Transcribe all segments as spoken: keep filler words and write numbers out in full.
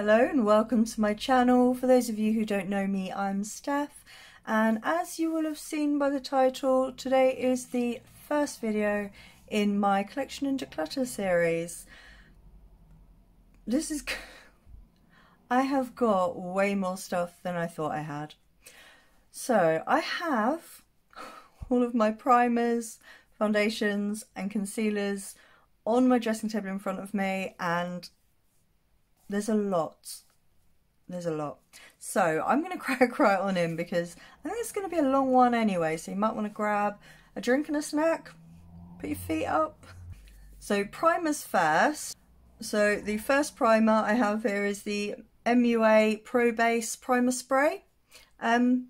Hello and welcome to my channel. For those of you who don't know me, I'm Steph, and as you will have seen by the title, today is the first video in my collection and declutter series. This is... I have got way more stuff than I thought I had. So I have all of my primers, foundations and concealers on my dressing table in front of me, and there's a lot. There's a lot. So I'm going to crack right on in because I think it's going to be a long one anyway, so you might want to grab a drink and a snack, put your feet up. So primers first. So the first primer I have here is the M U A Pro Base Primer Spray. Um,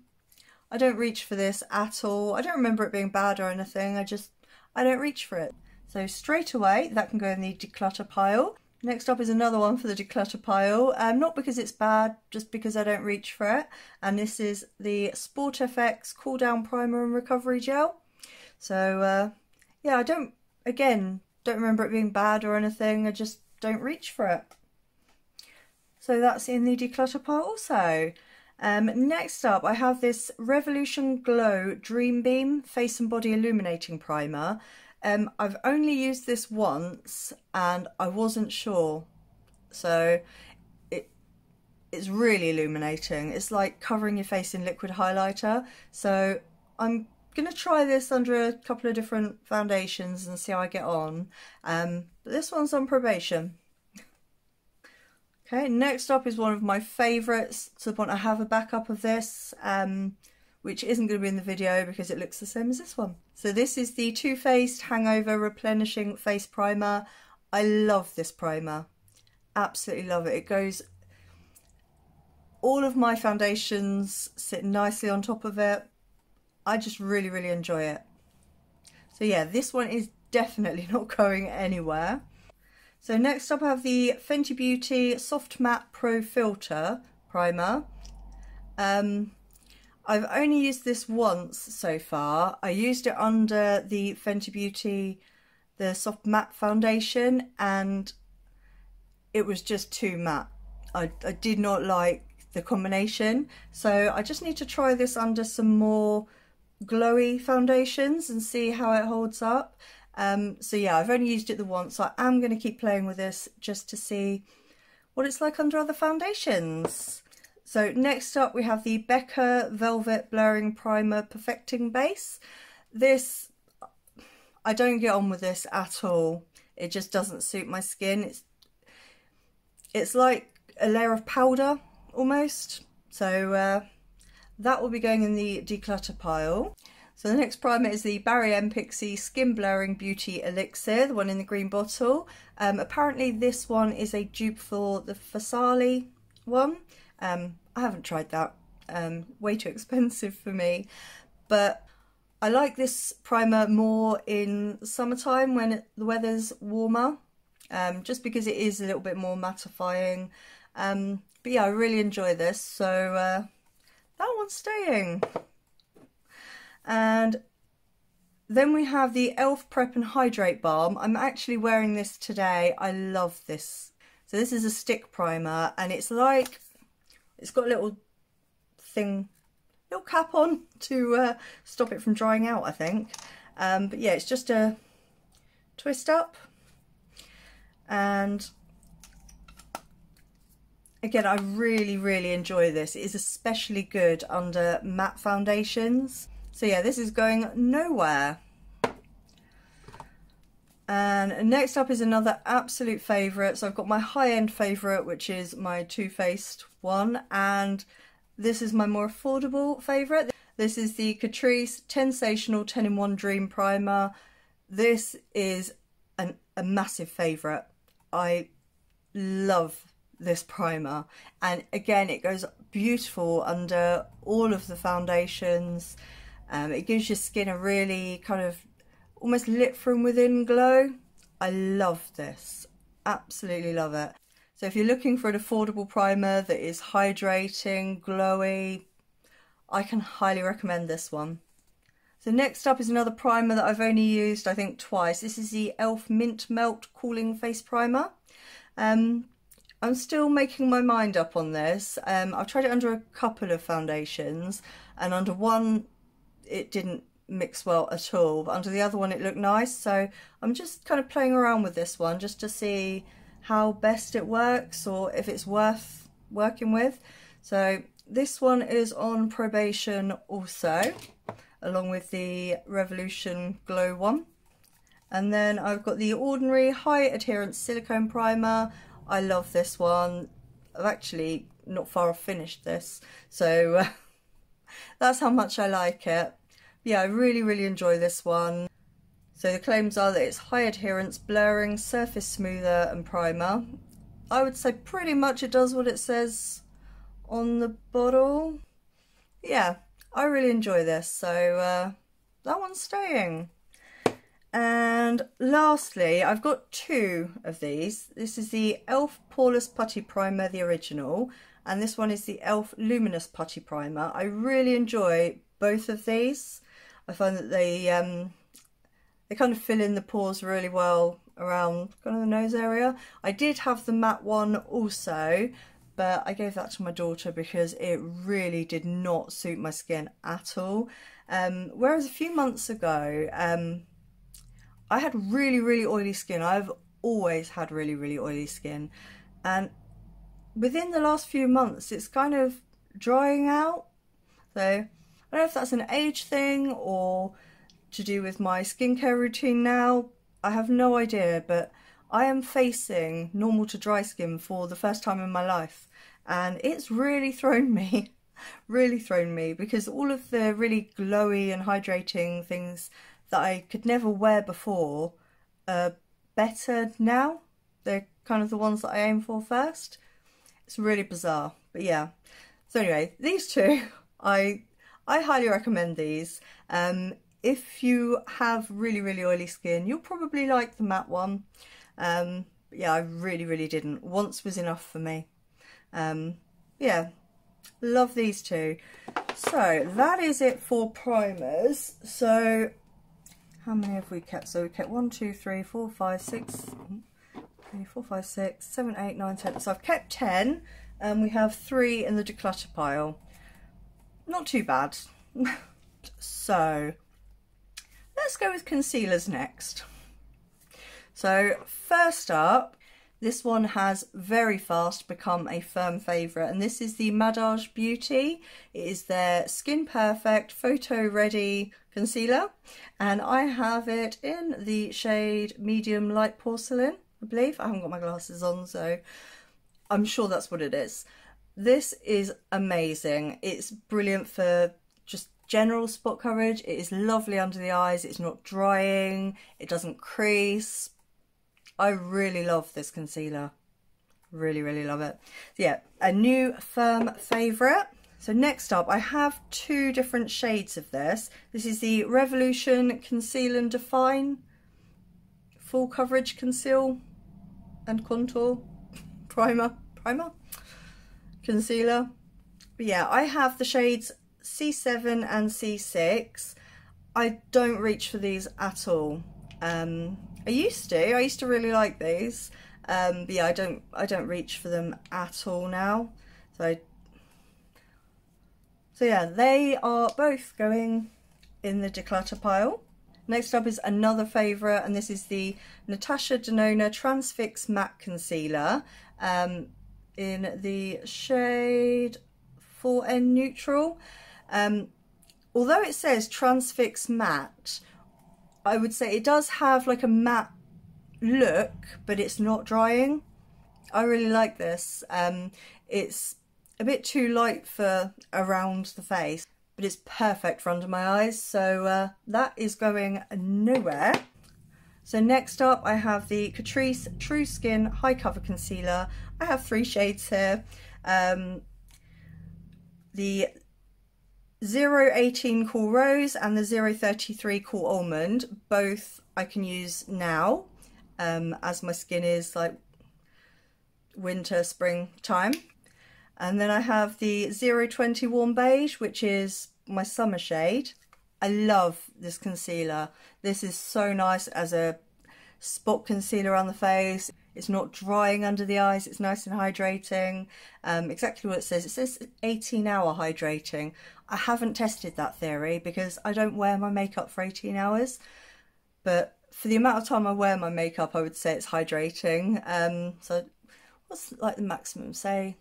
I don't reach for this at all. I don't remember it being bad or anything. I just, I don't reach for it. So straight away, that can go in the declutter pile. Next up is another one for the declutter pile, um, not because it's bad, just because I don't reach for it. And this is the Sport F X Cool Down Primer and Recovery Gel. So uh, yeah, I don't, again, don't remember it being bad or anything. I just don't reach for it. So that's in the declutter pile also. Um, next up, I have this Revolution Glow Dream Beam Face and Body Illuminating Primer. Um, I've only used this once and I wasn't sure, so it, it's really illuminating. It's like covering your face in liquid highlighter, so I'm going to try this under a couple of different foundations and see how I get on, um, but this one's on probation. Okay, next up is one of my favourites, to the point I have a backup of this, um, which isn't going to be in the video because it looks the same as this one. So this is the Too Faced Hangover Replenishing Face Primer. I love this primer. Absolutely love it. It goes... all of my foundations sit nicely on top of it. I just really, really enjoy it. So yeah, this one is definitely not going anywhere. So next up I have the Fenty Beauty Soft Matte Pro Filter Primer. Um... I've only used this once so far. I used it under the Fenty Beauty, the Soft Matte Foundation, and it was just too matte. I, I did not like the combination. So I just need to try this under some more glowy foundations and see how it holds up. Um, so yeah, I've only used it the once. So I am going to keep playing with this just to see what it's like under other foundations. So next up we have the Becca Velvet Blurring Primer Perfecting Base. This, I don't get on with this at all. It just doesn't suit my skin. It's, it's like a layer of powder almost. So uh, that will be going in the declutter pile. So the next primer is the Barry M. Pixi Skin Blurring Beauty Elixir, the one in the green bottle. Um, apparently this one is a dupe for the Fasali one. Um, I haven't tried that, um, way too expensive for me, but I like this primer more in summertime when it, the weather's warmer, um, just because it is a little bit more mattifying, um, but yeah, I really enjoy this, so uh, that one's staying. And then we have the e l f. Prep and Hydrate Balm. I'm actually wearing this today. I love this. So this is a stick primer, and it's like... it's got a little thing, little cap on to uh, stop it from drying out, I think. Um, but yeah, it's just a twist up. And again, I really, really enjoy this. It is especially good under matte foundations. So yeah, this is going nowhere. And next up is another absolute favourite. So I've got my high-end favourite, which is my Too Faced one, and this is my more affordable favourite. This is the Catrice Sensational ten in one Dream Primer. This is an, a massive favourite. I love this primer, and again, it goes beautiful under all of the foundations. Um, it gives your skin a really kind of almost lit from within glow. I love this, absolutely love it. So if you're looking for an affordable primer that is hydrating, glowy, I can highly recommend this one. So next up is another primer that I've only used I think twice. This is the e l f. Mint Melt Cooling Face Primer. Um, I'm still making my mind up on this. Um, I've tried it under a couple of foundations, and under one it didn't mix well at all, but under the other one it looked nice, so I'm just kind of playing around with this one just to see how best it works or if it's worth working with. So this one is on probation also, along with the Revolution Glow one. And then I've got the Ordinary High Adherence Silicone Primer. I love this one. I've actually not far off finished this, so uh, that's how much I like it. Yeah, I really, really enjoy this one. So the claims are that it's high adherence, blurring, surface smoother and primer. I would say pretty much it does what it says on the bottle. Yeah, I really enjoy this, so uh, that one's staying. And lastly, I've got two of these. This is the e l f. Paulus Putty Primer, the original, and this one is the e l f. Luminous Putty Primer. I really enjoy both of these. I find that they um, they kind of fill in the pores really well around kind of the nose area. I did have the matte one also, but I gave that to my daughter because it really did not suit my skin at all. Um, whereas a few months ago, um, I had really, really oily skin. I've always had really, really oily skin. And within the last few months, it's kind of drying out. So I don't know if that's an age thing or to do with my skincare routine now. I have no idea, but I am facing normal to dry skin for the first time in my life. And it's really thrown me, really thrown me, because all of the really glowy and hydrating things that I could never wear before are better now. They're kind of the ones that I aim for first. It's really bizarre, but yeah. So anyway, these two, I I highly recommend these. Um, if you have really, really oily skin, you'll probably like the matte one. Um, yeah, I really, really didn't. Once was enough for me. Um, yeah, love these two. So that is it for primers. So how many have we kept? So we kept one, two, three, four, five, six, three, four, five, six, seven, eight, nine, ten. So I've kept ten, and we have three in the declutter pile. Not too bad. So let's go with concealers next. So first up, this one has very fast become a firm favourite, and this is the Madaj Beauty. It is their Skin Perfect Photo Ready Concealer, and I have it in the shade Medium Light Porcelain, I believe. I haven't got my glasses on, so I'm sure that's what it is. This is amazing. It's brilliant for just general spot coverage. It is lovely under the eyes. It's not drying. It doesn't crease. I really love this concealer. Really, really love it. So yeah, a new firm favourite. So next up, I have two different shades of this. This is the Revolution Conceal and Define full coverage conceal and contour primer, primer, concealer. But yeah, I have the shades C seven and C six. I don't reach for these at all. Um, I used to, I used to really like these, um, but yeah, I don't, I don't reach for them at all now. So, so yeah, they are both going in the declutter pile. Next up is another favourite, and this is the Natasha Denona Transfix Matte Concealer, um, in the shade four N Neutral. Um, although it says Transfix Matte, I would say it does have like a matte look, but it's not drying. I really like this. Um, it's a bit too light for around the face, but it's perfect for under my eyes. So uh, that is going nowhere. So next up, I have the Catrice True Skin High Cover Concealer. I have three shades here. Um, the zero eighteen Cool Rose and the zero thirty-three Cool Almond, both I can use now, um, as my skin is like winter, spring time. And then I have the zero twenty Warm Beige, which is my summer shade. I love this concealer. This is so nice as a spot concealer on the face. It's not drying under the eyes, it's nice and hydrating. Um, exactly what it says, it says eighteen hour hydrating. I haven't tested that theory because I don't wear my makeup for eighteen hours, but for the amount of time I wear my makeup, I would say it's hydrating. Um, so what's like the maximum, say?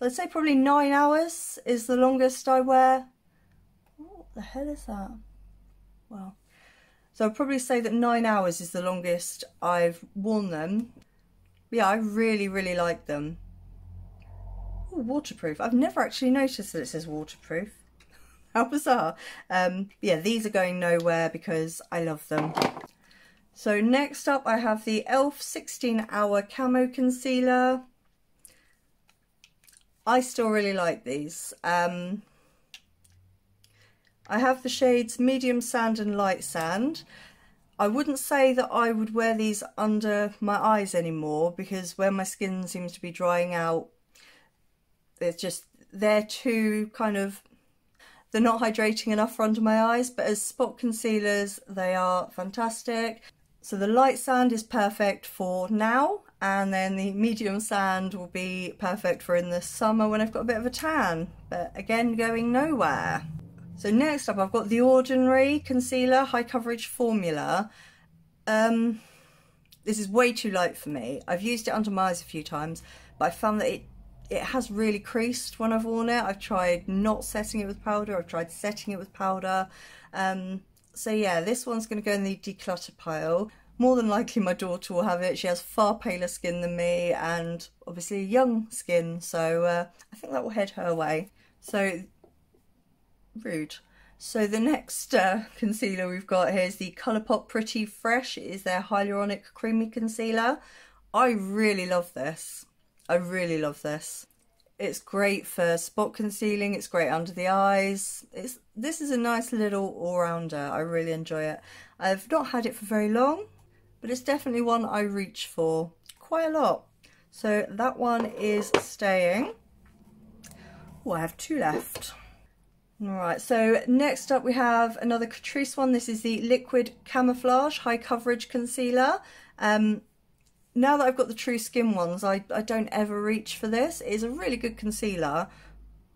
I'd say probably nine hours is the longest I wear. What the hell is that? Well, so I'd probably say that nine hours is the longest I've worn them. Yeah, I really, really like them. Ooh, waterproof. I've never actually noticed that it says waterproof. How bizarre. Um, yeah, these are going nowhere because I love them. So next up I have the e l f sixteen hour Camo Concealer. I still really like these. Um, I have the shades Medium Sand and Light Sand. I wouldn't say that I would wear these under my eyes anymore because where my skin seems to be drying out, it's just, they're too kind of, they're not hydrating enough for under my eyes, but as spot concealers, they are fantastic. So the Light Sand is perfect for now, and then the Medium Sand will be perfect for in the summer when I've got a bit of a tan, but again going nowhere. So next up I've got the Ordinary Concealer High Coverage Formula. Um, this is way too light for me. I've used it under my eyes a few times, but I found that it, it has really creased when I've worn it. I've tried not setting it with powder, I've tried setting it with powder. Um, so yeah, this one's going to go in the declutter pile. More than likely my daughter will have it. She has far paler skin than me and obviously young skin. So uh, I think that will head her way. So, rude. So the next uh, concealer we've got here is the ColourPop Pretty Fresh. It is their Hyaluronic Creamy Concealer. I really love this. I really love this. It's great for spot concealing. It's great under the eyes. It's, this is a nice little all-rounder. I really enjoy it. I've not had it for very long, but it's definitely one I reach for quite a lot. So that one is staying. Oh, I have two left. All right, so next up we have another Catrice one. This is the Liquid Camouflage High Coverage Concealer. Um, now that I've got the True Skin ones, I, I don't ever reach for this. It is a really good concealer,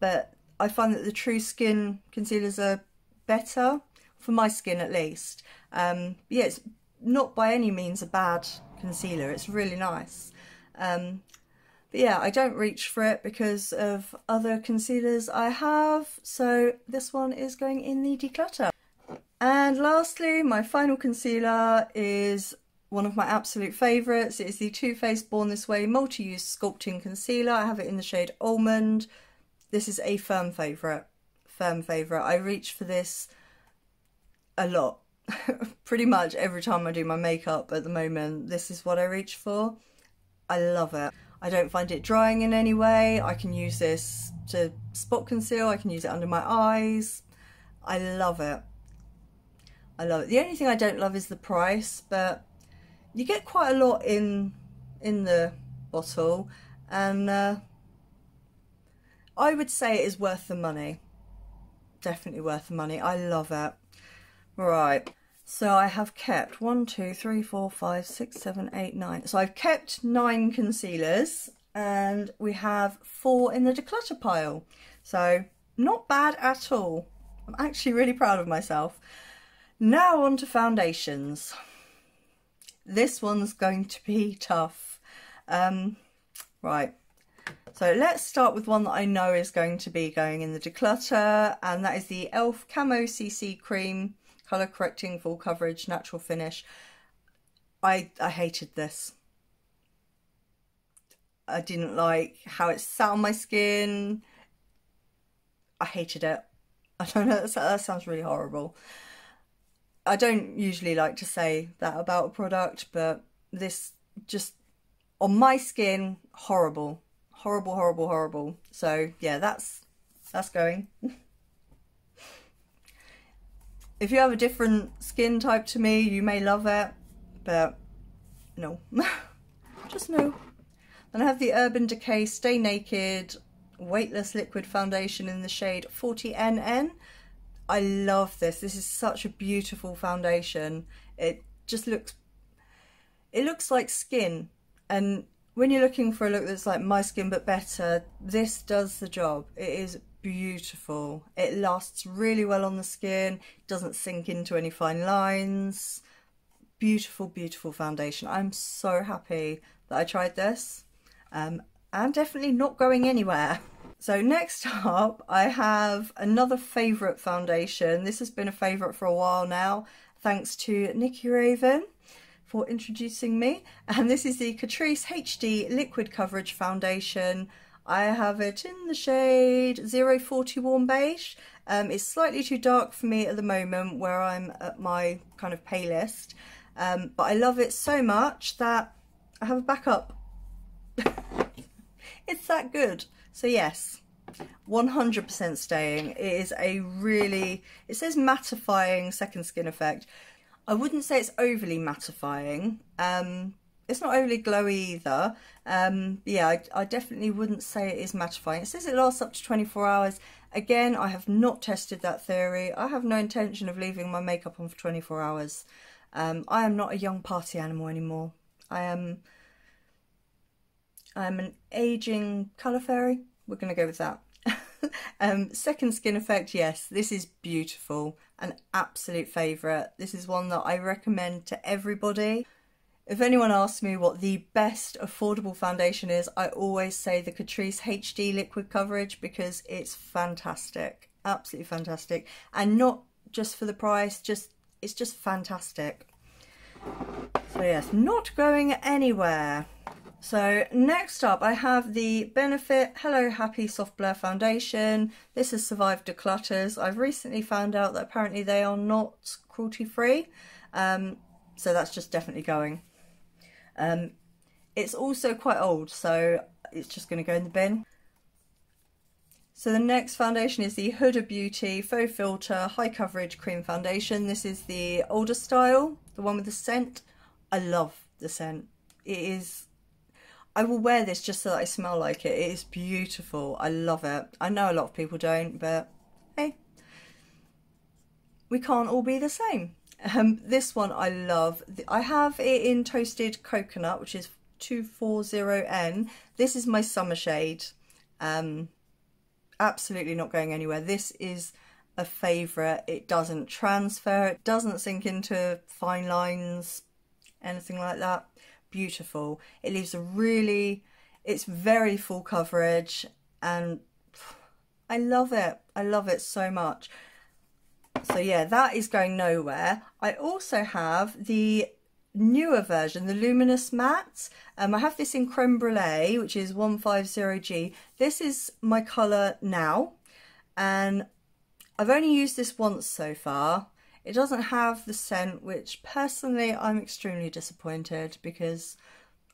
but I find that the True Skin concealers are better, for my skin at least. Um, yeah, it's not by any means a bad concealer, it's really nice. Um, but yeah, I don't reach for it because of other concealers I have, so this one is going in the declutter. And lastly, my final concealer is one of my absolute favourites. It is the Too Faced Born This Way multi-use sculpting concealer. I have it in the shade Almond. This is a firm favourite, firm favourite. I reach for this a lot. Pretty much every time I do my makeup at the moment, this is what I reach for. I love it. I don't find it drying in any way. I can use this to spot conceal. I can use it under my eyes. I love it. I love it. The only thing I don't love is the price, but you get quite a lot in in the bottle, and uh, I would say it is worth the money. Definitely worth the money. I love it. Right, so I have kept one, two, three, four, five, six, seven, eight, nine. So I've kept nine concealers, and we have four in the declutter pile. So not bad at all. I'm actually really proud of myself. Now on to foundations. This one's going to be tough. Um, right, so let's start with one that I know is going to be going in the declutter, and that is the e l f. Camo C C Cream. Colour Correcting Full Coverage Natural Finish. I, I hated this. I didn't like how it sat on my skin. I hated it. I don't know, that sounds really horrible. I don't usually like to say that about a product, but this just, on my skin, horrible. Horrible, horrible, horrible. So yeah, that's that's going. If you have a different skin type to me, you may love it, but no, just no. Then I have the Urban Decay Stay Naked Weightless Liquid Foundation in the shade forty N N. I love this. This is such a beautiful foundation. It just looks, it looks like skin. And when you're looking for a look that's like my skin but better, this does the job. It is beautiful. It lasts really well on the skin, doesn't sink into any fine lines. Beautiful, beautiful foundation. I'm so happy that I tried this. Um, and definitely not going anywhere. So next up, I have another favourite foundation. This has been a favourite for a while now, thanks to Nikki Raven for introducing me. And this is the Catrice H D Liquid Coverage Foundation. I have it in the shade zero forty Warm Beige. Um, it's slightly too dark for me at the moment where I'm at my kind of palest. Um, but I love it so much that I have a backup. It's that good. So yes, one hundred percent staying. It is a really, it says mattifying second skin effect. I wouldn't say it's overly mattifying. Um, it's not overly glowy either. Um, yeah, I, I definitely wouldn't say it is mattifying. It says it lasts up to twenty-four hours. Again, I have not tested that theory. I have no intention of leaving my makeup on for twenty-four hours. Um, I am not a young party animal anymore. I am... I'm an aging colour fairy. We're going to go with that. um, second skin effect, yes, this is beautiful. An absolute favourite. This is one that I recommend to everybody. If anyone asks me what the best affordable foundation is, I always say the Catrice H D Liquid Coverage because it's fantastic. Absolutely fantastic. And not just for the price, just it's just fantastic. So yes, not going anywhere. So next up I have the Benefit Hello Happy Soft Blur Foundation. This has survived declutters. I've recently found out that apparently they are not cruelty free. Um, so that's just definitely going. Um, it's also quite old, so it's just going to go in the bin. So the next foundation is the Huda Beauty Faux Filter High Coverage Cream Foundation. This is the older style, the one with the scent. I love the scent. It is... I will wear this just so that I smell like it. It is beautiful. I love it. I know a lot of people don't, but hey, we can't all be the same. Um, this one I love. I have it in Toasted Coconut, which is two forty N. This is my summer shade. Um, absolutely not going anywhere. This is a favourite. It doesn't transfer. It doesn't sink into fine lines, anything like that. Beautiful. It leaves a really, it's very full coverage and I love it. I love it so much. So yeah, that is going nowhere. I also have the newer version, the Luminous Matte. Um, I have this in Creme Brulee, which is one fifty G. This is my colour now and I've only used this once so far. It doesn't have the scent, which personally I'm extremely disappointed because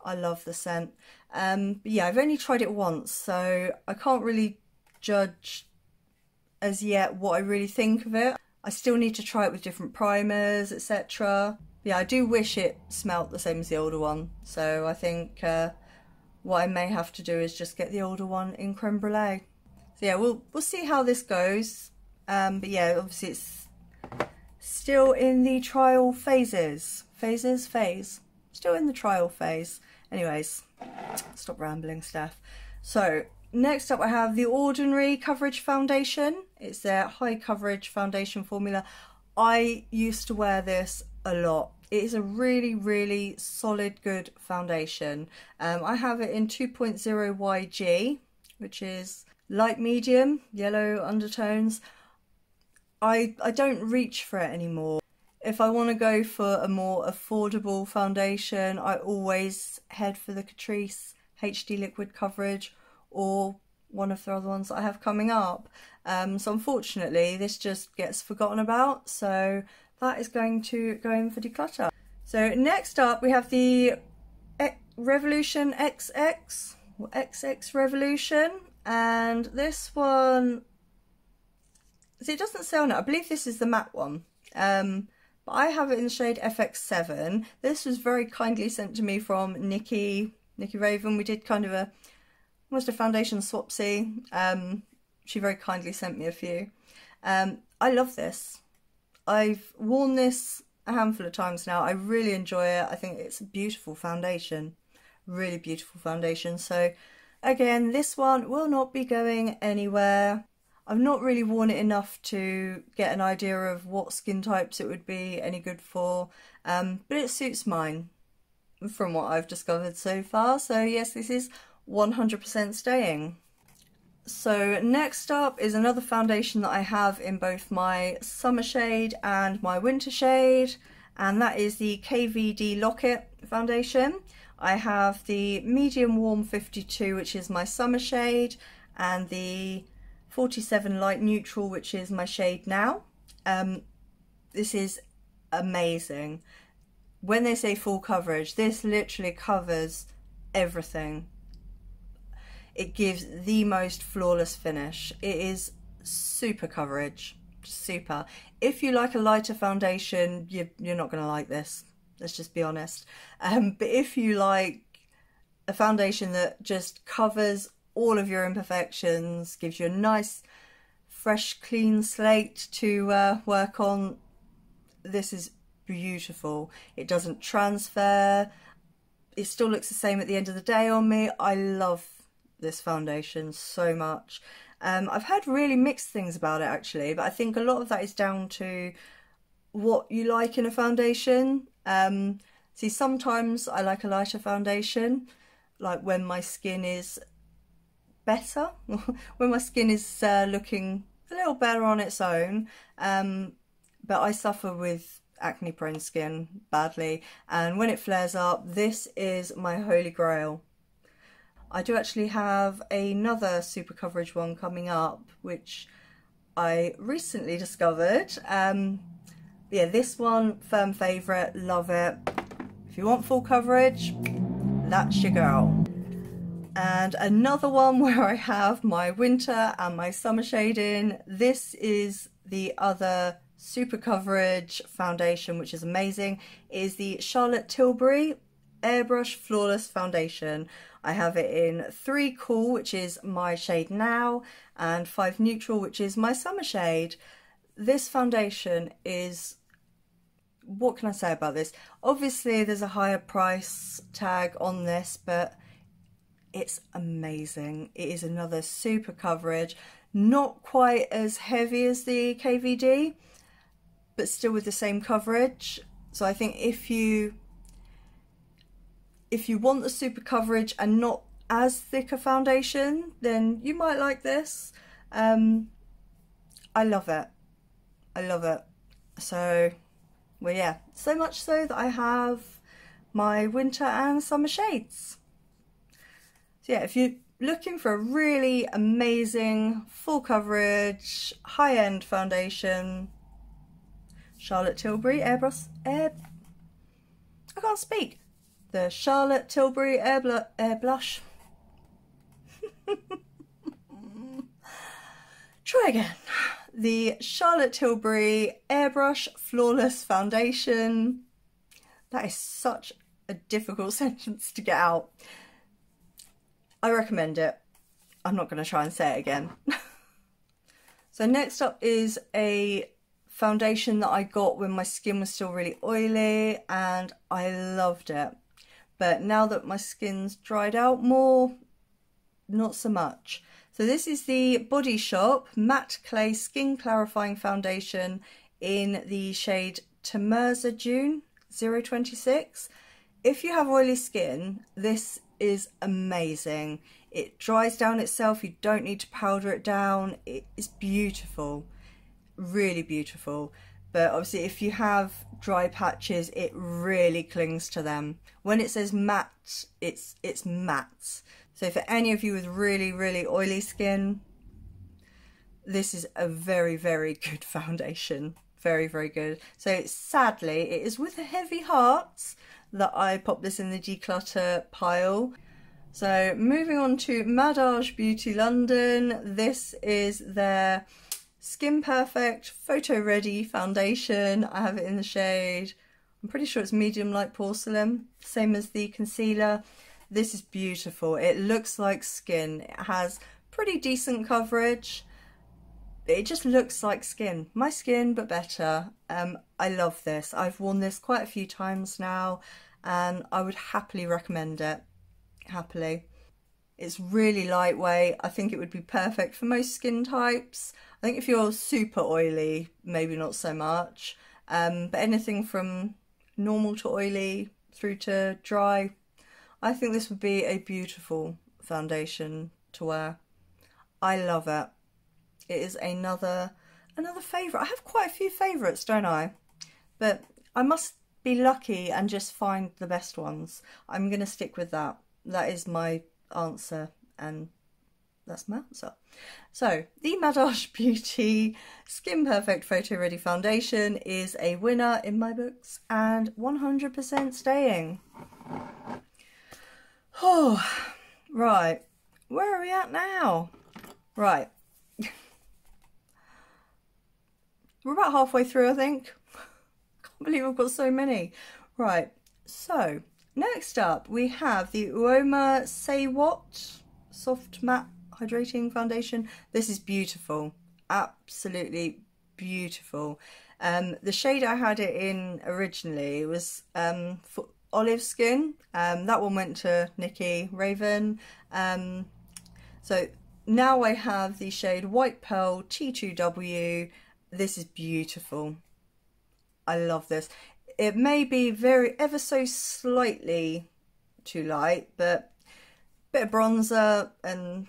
I love the scent. Um, but yeah, I've only tried it once, so I can't really judge as yet what I really think of it. I still need to try it with different primers, et cetera. Yeah, I do wish it smelt the same as the older one, so I think uh, what I may have to do is just get the older one in Creme Brulee. So yeah, we'll, we'll see how this goes. Um, but yeah, obviously it's still in the trial phases. Phases? Phase. Still in the trial phase. Anyways, stop rambling, Steph. So, next up I have the Ordinary Coverage Foundation. It's their High Coverage Foundation Formula. I used to wear this a lot. It is a really, really solid, good foundation. Um, I have it in two point oh Y G, which is light medium, yellow undertones. I, I don't reach for it anymore. If I want to go for a more affordable foundation, I always head for the Catrice H D Liquid Coverage or one of the other ones that I have coming up. Um, so unfortunately, this just gets forgotten about. So that is going to go in for declutter. So next up, we have the Revolution X X, or X X Revolution. And this one... So it doesn't say on it. I believe this is the matte one. Um, but I have it in the shade F X seven. This was very kindly sent to me from Nikki, Nikki Raven. We did kind of a, almost a foundation swapsy. Um, she very kindly sent me a few. Um, I love this. I've worn this a handful of times now. I really enjoy it. I think it's a beautiful foundation. Really beautiful foundation. So again, this one will not be going anywhere. I've not really worn it enough to get an idea of what skin types it would be any good for, um, but it suits mine from what I've discovered so far. So yes, this is one hundred percent staying. So next up is another foundation that I have in both my summer shade and my winter shade, and that is the K V D Locket foundation. I have the medium warm fifty-two, which is my summer shade, and the forty-seven light neutral, which is my shade now. Um, this is amazing. When they say full coverage, this literally covers everything. It gives the most flawless finish. It is super coverage, super. If you like a lighter foundation, you, you're not gonna like this. Let's just be honest. Um, but if you like a foundation that just covers all of your imperfections, gives you a nice, fresh, clean slate to uh, work on, this is beautiful. It doesn't transfer. It still looks the same at the end of the day on me. I love this foundation so much. Um, I've heard really mixed things about it actually, but I think a lot of that is down to what you like in a foundation. Um, see, sometimes I like a lighter foundation, like when my skin is better, when my skin is uh, looking a little better on its own, um, but I suffer with acne prone skin badly, and when it flares up, this is my holy grail. I do actually have another super coverage one coming up, which I recently discovered. Um, yeah, this one, firm favourite, love it. If you want full coverage, that's your girl. And another one where I have my winter and my summer shade in. This is the other super coverage foundation, which is amazing. It is the Charlotte Tilbury Airbrush Flawless Foundation. I have it in three Cool, which is my shade now, and five Neutral, which is my summer shade. This foundation is, what can I say about this? Obviously there's a higher price tag on this, but it's amazing. It is another super coverage, not quite as heavy as the K V D, but still with the same coverage. So I think if you, if you want the super coverage and not as thick a foundation, then you might like this. Um, I love it. I love it. So, well, yeah, so much so that I have my winter and summer shades. So yeah, if you're looking for a really amazing full coverage high-end foundation, Charlotte Tilbury Airbrush Air I can't speak the Charlotte Tilbury Airbrush Air Blush try again the Charlotte Tilbury Airbrush Flawless Foundation. That is such a difficult sentence to get out. I recommend it. I'm not going to try and say it again. So next up is a foundation that I got when my skin was still really oily, and I loved it. But now that my skin's dried out more, not so much. So this is the Body Shop Matte Clay Skin Clarifying Foundation in the shade Tamerza June zero twenty-six. If you have oily skin, this is amazing. It dries down itself. You don't need to powder it down. It is beautiful, really beautiful. But obviously if you have dry patches, it really clings to them. When it says matte, it's it's matte. So for any of you with really, really oily skin, this is a very, very good foundation. Very, very good. So sadly, it is with a heavy heart that I pop this in the declutter pile. So moving on to Madaj Beauty London. This is their Skin Perfect Photo Ready Foundation. I have it in the shade, I'm pretty sure it's medium light porcelain, same as the concealer. This is beautiful. It looks like skin. It has pretty decent coverage. It just looks like skin, my skin, but better. Um, I love this. I've worn this quite a few times now and I would happily recommend it, happily. It's really lightweight. I think it would be perfect for most skin types. I think if you're super oily, maybe not so much, um, but anything from normal to oily through to dry, I think this would be a beautiful foundation to wear. I love it. It is another another favourite. I have quite a few favourites, don't I? But I must be lucky and just find the best ones. I'm going to stick with that. That is my answer and that's my answer. So the Madaj Beauty Skin Perfect Photo Ready Foundation is a winner in my books and one hundred percent staying. Oh, right. Where are we at now? Right. We're about halfway through, I think. Can't believe I've got so many. Right, so next up we have the Uoma Say What Soft Matte Hydrating Foundation. This is beautiful, absolutely beautiful. Um, the shade I had it in originally was um, for olive skin. Um, that one went to Nikki Raven. Um, so now I have the shade White Pearl T two W. This is beautiful. I love this. It may be very ever so slightly too light, but a bit of bronzer and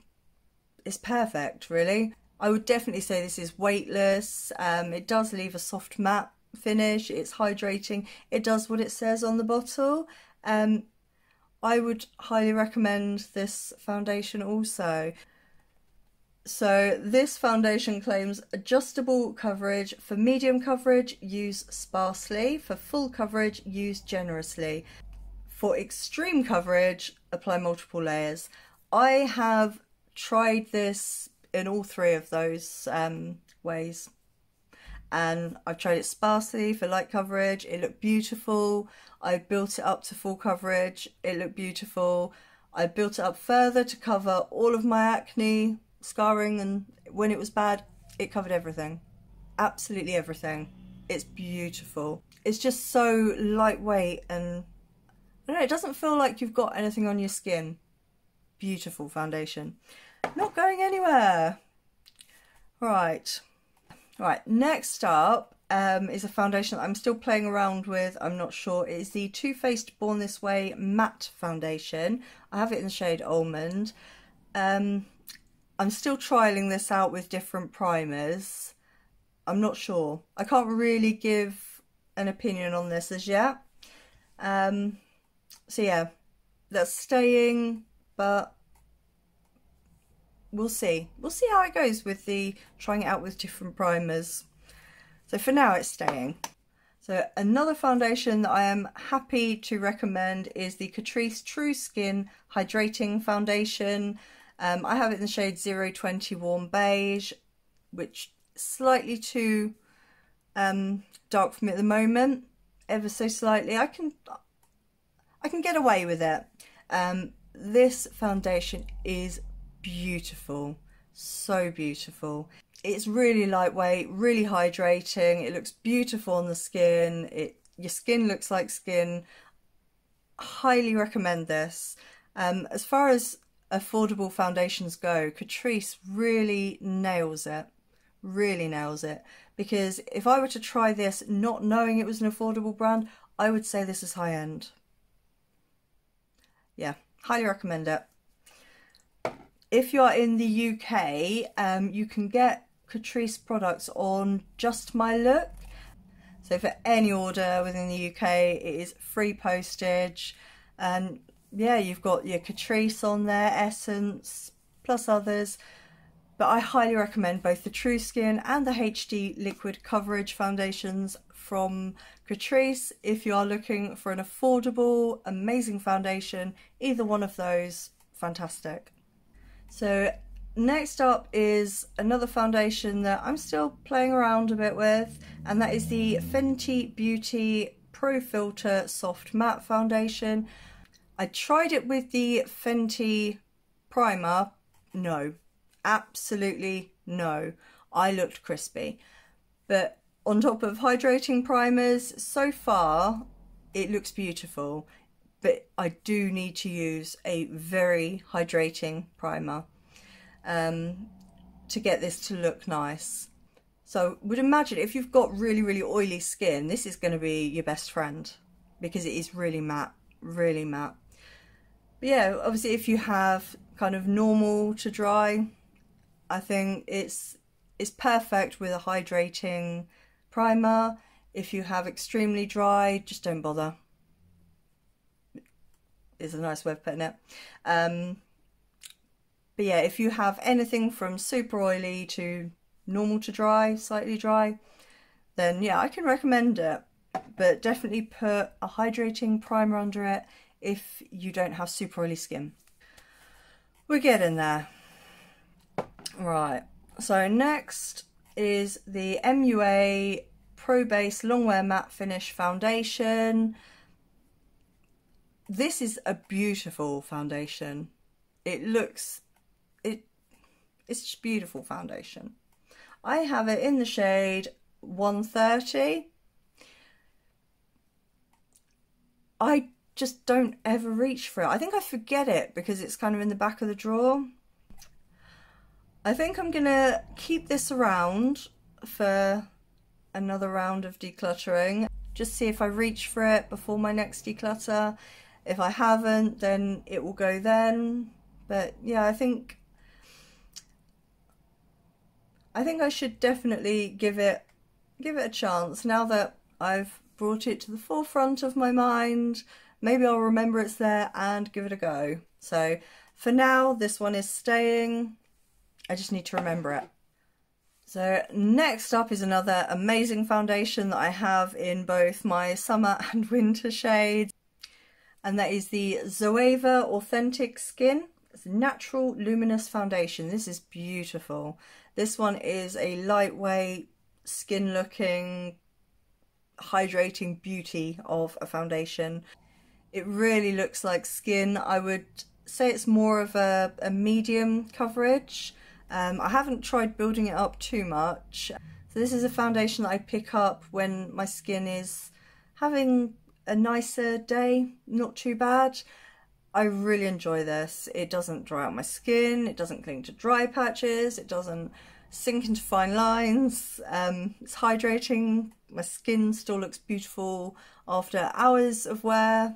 it's perfect, really. I would definitely say this is weightless. Um, it does leave a soft matte finish. It's hydrating. It does what it says on the bottle. Um, I would highly recommend this foundation also. So this foundation claims adjustable coverage. For medium coverage, use sparsely. For full coverage, use generously. For extreme coverage, apply multiple layers. I have tried this in all three of those um, ways. And I've tried it sparsely for light coverage. It looked beautiful. I built it up to full coverage. It looked beautiful. I built it up further to cover all of my acne, scarring, and when it was bad, it covered everything, absolutely everything. It's beautiful. It's just so lightweight and I don't know, it doesn't feel like you've got anything on your skin. Beautiful foundation, not going anywhere. Right, right, next up um, is a foundation that I'm still playing around with. I'm not sure. It is the Too Faced Born This Way Matte Foundation. I have it in the shade Almond. um, I'm still trialing this out with different primers. I'm not sure. I can't really give an opinion on this as yet. Um, so yeah, that's staying, but we'll see. We'll see how it goes with the trying it out with different primers. So for now it's staying. So another foundation that I am happy to recommend is the Catrice True Skin Hydrating Foundation. Um, I have it in the shade zero twenty Warm Beige, which is slightly too um, dark for me at the moment, ever so slightly. I can I can get away with it. Um, this foundation is beautiful, so beautiful. It's really lightweight, really hydrating. It looks beautiful on the skin. It your skin looks like skin. Highly recommend this. Um, as far as affordable foundations go, Catrice really nails it, really nails it, because if I were to try this not knowing it was an affordable brand, I would say this is high end. Yeah, highly recommend it. If you're in the U K, um, you can get Catrice products on Just My Look. So for any order within the U K, it is free postage. And yeah, you've got your Catrice on there, Essence, plus others. But I highly recommend both the True Skin and the H D Liquid Coverage Foundations from Catrice. If you are looking for an affordable, amazing foundation, either one of those, fantastic. So next up is another foundation that I'm still playing around a bit with, and that is the Fenty Beauty Pro Filter Soft Matte Foundation. I tried it with the Fenty primer. No, absolutely no. I looked crispy. But on top of hydrating primers, so far it looks beautiful, but I do need to use a very hydrating primer um, to get this to look nice. So I would imagine if you've got really, really oily skin, this is going to be your best friend because it is really matte, really matte. But yeah, obviously if you have kind of normal to dry, I think it's it's perfect with a hydrating primer. If you have extremely dry, just don't bother. Is a nice way of putting it. Um, but yeah, if you have anything from super oily to normal to dry, slightly dry, then yeah, I can recommend it. But definitely put a hydrating primer under it if you don't have super oily skin. We're getting there. Right, so next is the M U A Pro Base Longwear Matte Finish Foundation. This is a beautiful foundation. It looks, it, it's just beautiful foundation. I have it in the shade one thirty. I just don't ever reach for it. I think I forget it because it's kind of in the back of the drawer. I think I'm gonna keep this around for another round of decluttering. Just see if I reach for it before my next declutter. If I haven't, then it will go then. But yeah, I think I think I should definitely give it give it a chance now that I've brought it to the forefront of my mind. Maybe I'll remember it's there and give it a go. So for now, this one is staying. I just need to remember it. So next up is another amazing foundation that I have in both my summer and winter shades. And that is the Zoeva Authentic Skin. It's a natural luminous foundation. This is beautiful. This one is a lightweight, skin looking, hydrating beauty of a foundation. It really looks like skin. I would say it's more of a, a medium coverage. Um, I haven't tried building it up too much. So this is a foundation that I pick up when my skin is having a nicer day, not too bad. I really enjoy this. It doesn't dry out my skin, it doesn't cling to dry patches, it doesn't sink into fine lines, um, it's hydrating, my skin still looks beautiful after hours of wear.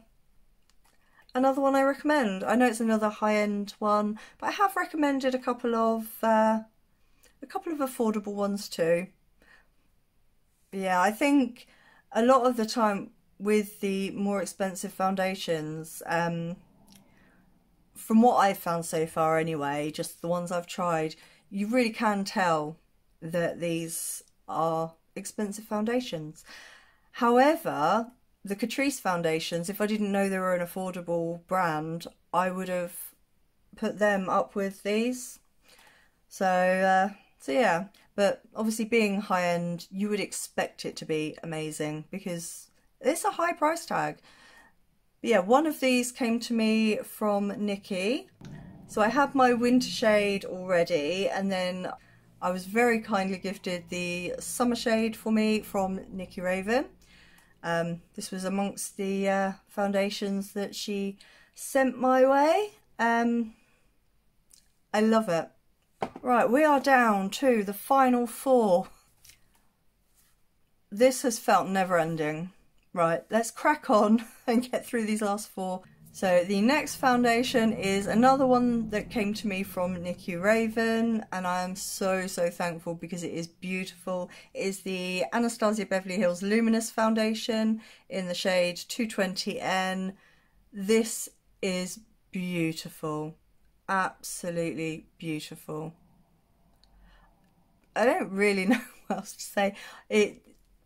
Another one I recommend. I know it's another high-end one, but I have recommended a couple of uh, a couple of affordable ones too. But yeah, I think a lot of the time with the more expensive foundations, um, from what I've found so far anyway, just the ones I've tried, you really can tell that these are expensive foundations. However, the Catrice foundations, if I didn't know they were an affordable brand, I would have put them up with these. So, uh, so yeah, but obviously being high-end, you would expect it to be amazing because it's a high price tag. But yeah, one of these came to me from Nikki. So I had my winter shade already, and then I was very kindly gifted the summer shade for me from Nikki Raven. Um, this was amongst the uh, foundations that she sent my way. Um, I love it. Right, we are down to the final four. This has felt never ending. Right, let's crack on and get through these last four. So the next foundation is another one that came to me from Nikki Raven, and I am so, so thankful because it is beautiful. It is the Anastasia Beverly Hills Luminous Foundation in the shade two twenty N. This is beautiful. Absolutely beautiful. I don't really know what else to say. It,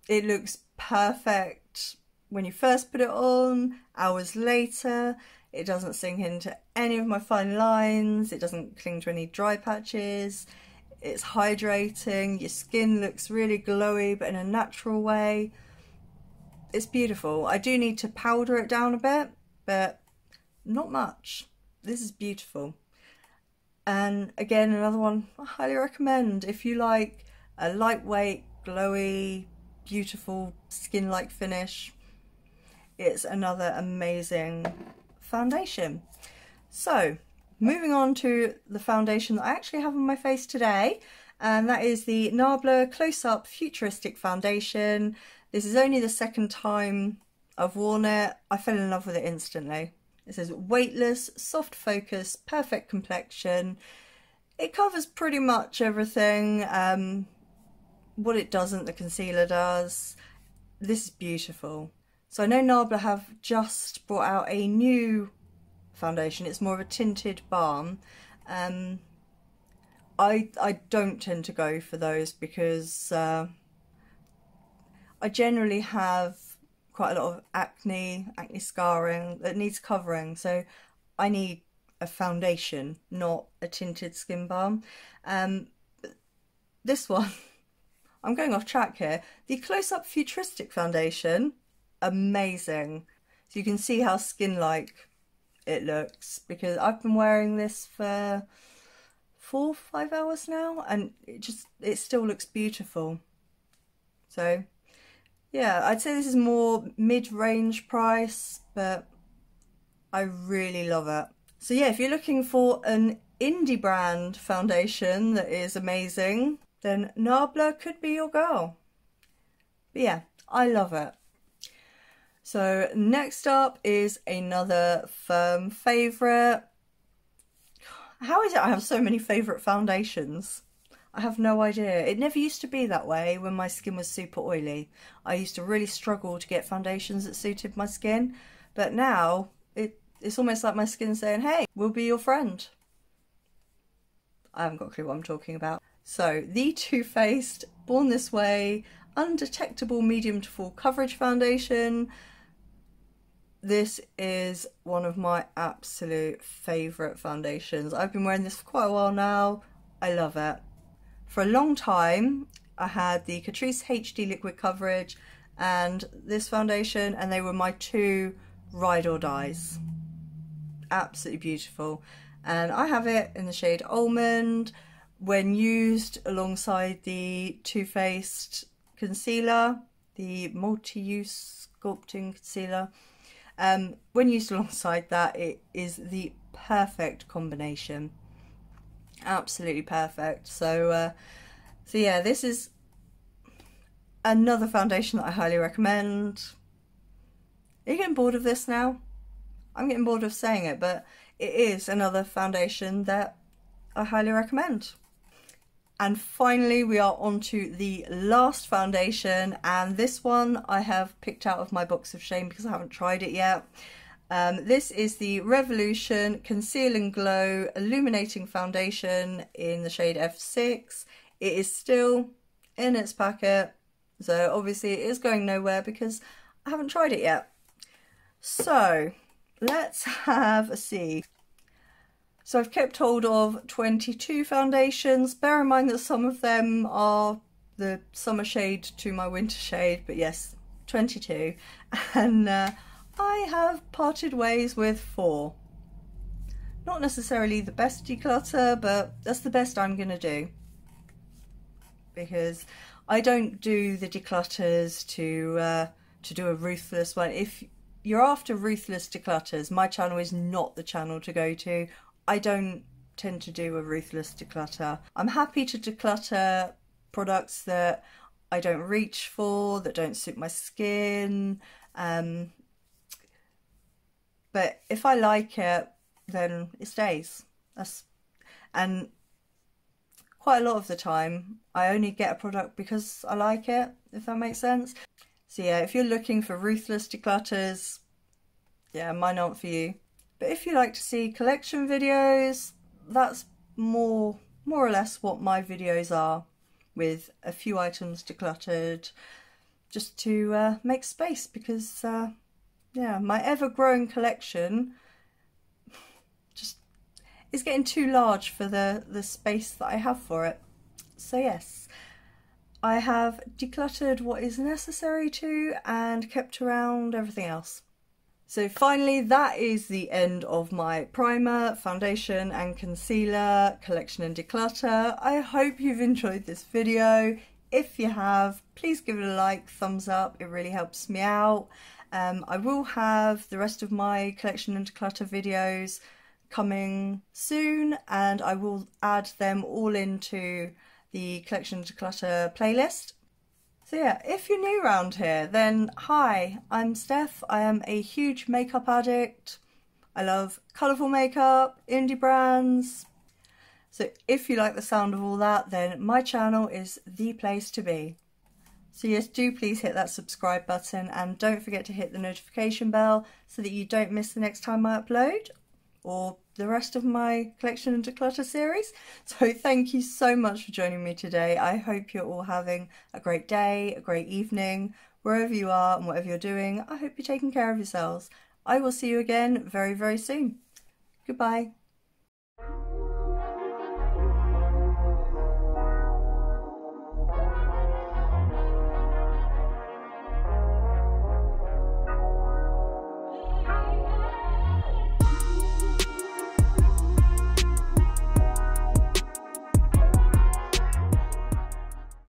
it looks perfect. When you first put it on, hours later, it doesn't sink into any of my fine lines, it doesn't cling to any dry patches, it's hydrating, your skin looks really glowy but in a natural way. It's beautiful. I do need to powder it down a bit, but not much. This is beautiful. And again, another one I highly recommend if you like a lightweight, glowy, beautiful skin-like finish. It's another amazing foundation. So moving on to the foundation that I actually have on my face today, and that is the Nabla Close Up Futuristic Foundation. This is only the second time I've worn it. I fell in love with it instantly. It says weightless, soft focus, perfect complexion. It covers pretty much everything. Um, what it doesn't, the concealer does. This is beautiful. So I know Nabla have just brought out a new foundation. It's more of a tinted balm. Um, I, I don't tend to go for those because uh, I generally have quite a lot of acne, acne scarring that needs covering. So I need a foundation, not a tinted skin balm. Um, but this one, I'm going off track here. The Close Up Futuristic Foundation, amazing. So you can see how skin-like it looks, because I've been wearing this for four, five hours now, and it just, it still looks beautiful. So yeah, I'd say this is more mid-range price, but I really love it. So yeah, if you're looking for an indie brand foundation that is amazing, then Nabla could be your girl. But yeah, I love it. So next up is another firm favourite. How is it I have so many favourite foundations? I have no idea. It never used to be that way when my skin was super oily. I used to really struggle to get foundations that suited my skin, but now it, it's almost like my skin saying, hey, we'll be your friend. I haven't got a clue what I'm talking about. So the Too Faced Born This Way Undetectable Medium to Full Coverage Foundation. This is one of my absolute favourite foundations. I've been wearing this for quite a while now. I love it. For a long time, I had the Catrice H D Liquid Coverage and this foundation, and they were my two ride or dies. Absolutely beautiful. And I have it in the shade Almond when used alongside the Too Faced Concealer, the multi-use sculpting concealer. Um, when used alongside that, it is the perfect combination. Absolutely perfect. So uh, so yeah, this is another foundation that I highly recommend. Are you getting bored of this now? I'm getting bored of saying it, but it is another foundation that I highly recommend. And finally, we are on to the last foundation, and this one I have picked out of my box of shame because I haven't tried it yet. Um, this is the Revolution Conceal and Glow Illuminating Foundation in the shade F six. It is still in its packet, so obviously it is going nowhere because I haven't tried it yet. So let's have a see. So I've kept hold of twenty-two foundations. Bear in mind that some of them are the summer shade to my winter shade, but yes, twenty-two. And uh, I have parted ways with four. Not necessarily the best declutter, but that's the best I'm going to do, because I don't do the declutters to uh, to do a ruthless one. If you're after ruthless declutters, my channel is not the channel to go to. I don't tend to do a ruthless declutter. I'm happy to declutter products that I don't reach for, that don't suit my skin. Um, But if I like it, then it stays. That's, and quite a lot of the time, I only get a product because I like it, if that makes sense. So yeah, if you're looking for ruthless declutters, yeah, mine aren't for you. But if you like to see collection videos, that's more, more or less what my videos are, with a few items decluttered, just to uh, make space, because uh, yeah, my ever-growing collection just is getting too large for the, the space that I have for it. So yes, I have decluttered what is necessary to and kept around everything else. So finally, that is the end of my primer, foundation and concealer collection and declutter. I hope you've enjoyed this video. If you have, please give it a like, thumbs up, it really helps me out. Um, I will have the rest of my collection and declutter videos coming soon, and I will add them all into the collection and declutter playlist. So yeah, if you're new around here, then hi, I'm Steph. I am a huge makeup addict. I love colourful makeup, indie brands. So if you like the sound of all that, then my channel is the place to be. So yes, do please hit that subscribe button, and don't forget to hit the notification bell so that you don't miss the next time I upload or the rest of my collection and declutter series. So thank you so much for joining me today. I hope you're all having a great day, a great evening, wherever you are and whatever you're doing. I hope you're taking care of yourselves. I will see you again very, very soon. Goodbye.